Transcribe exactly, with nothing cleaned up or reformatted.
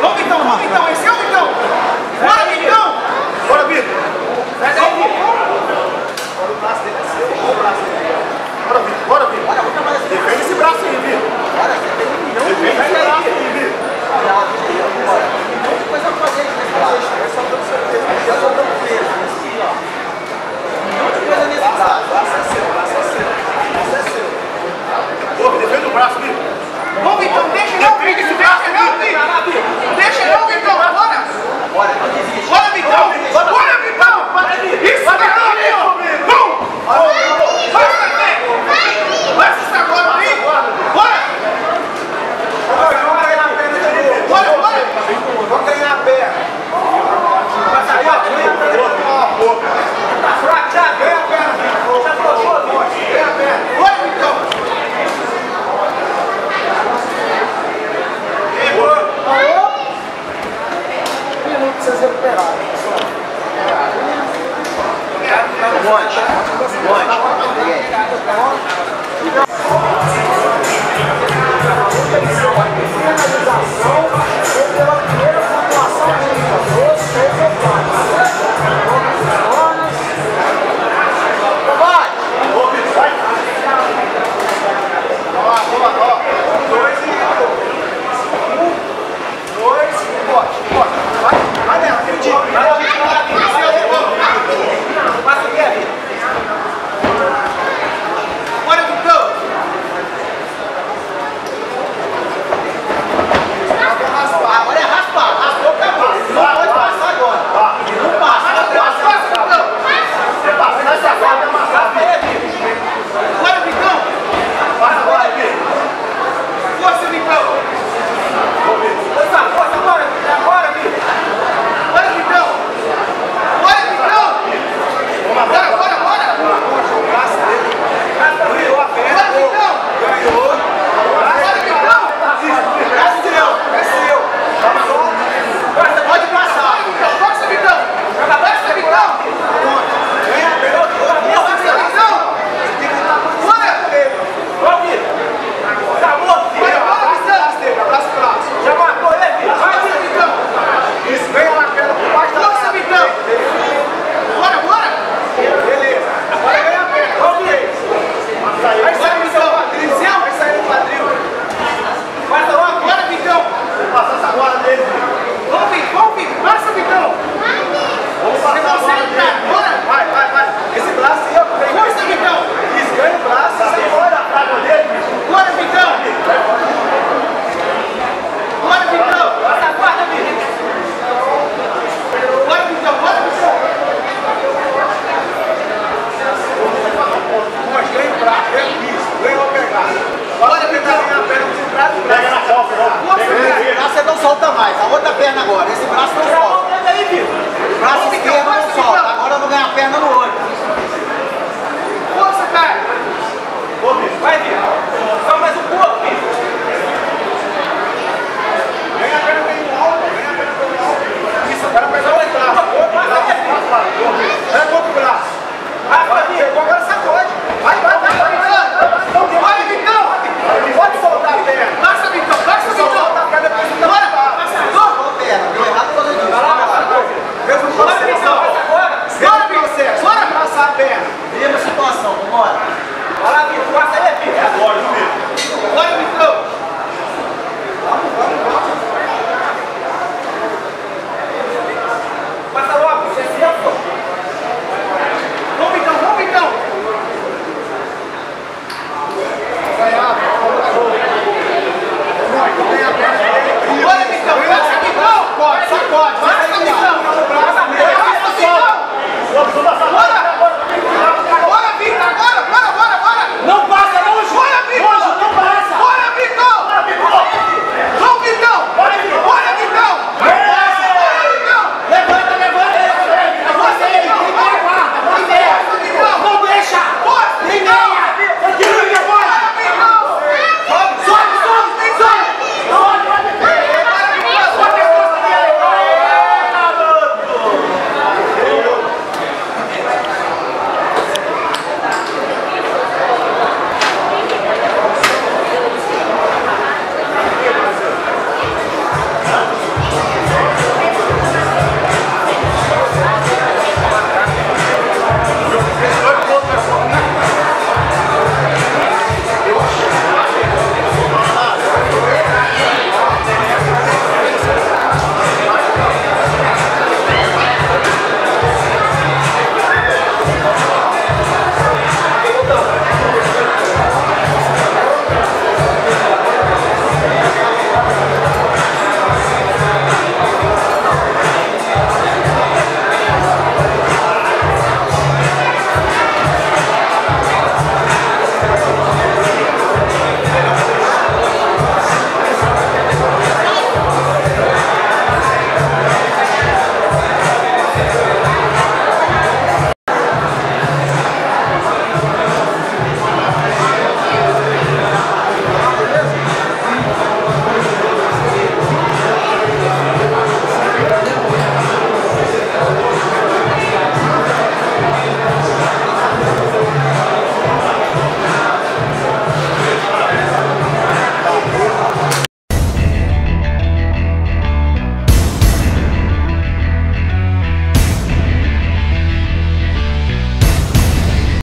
Vamos então, vamos então, esse é o então. Bora então. Bora, Vitor. Sai daí. Bora o braço dele, é seu. Bora o braço dele. Bora, Vitor, bora, Vitor. Defende esse braço aí, Vitor. Defende esse braço.